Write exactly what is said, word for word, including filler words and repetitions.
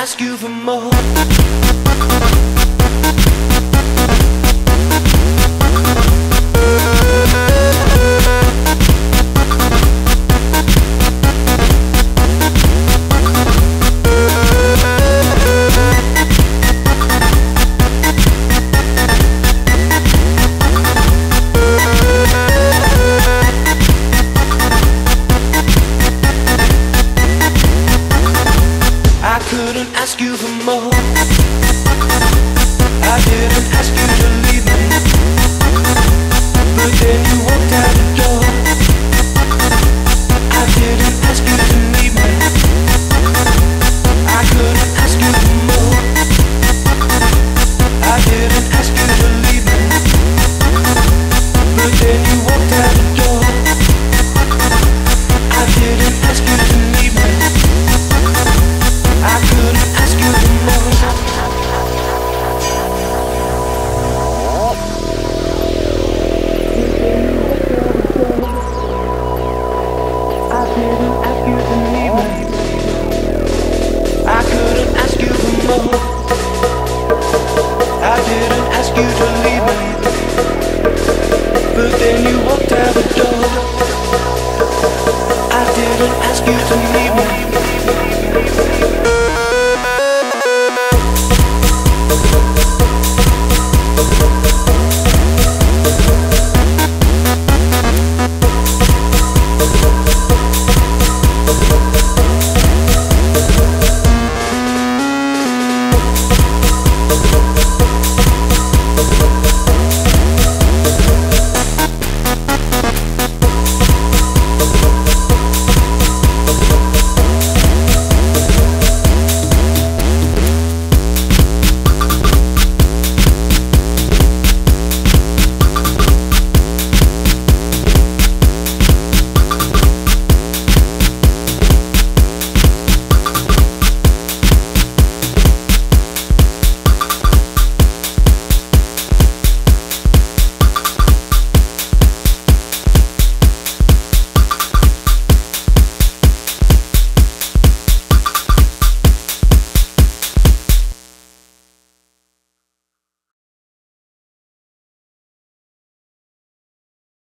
ask you for more. I couldn't ask you for more. I didn't ask you to leave me, but then you walked out.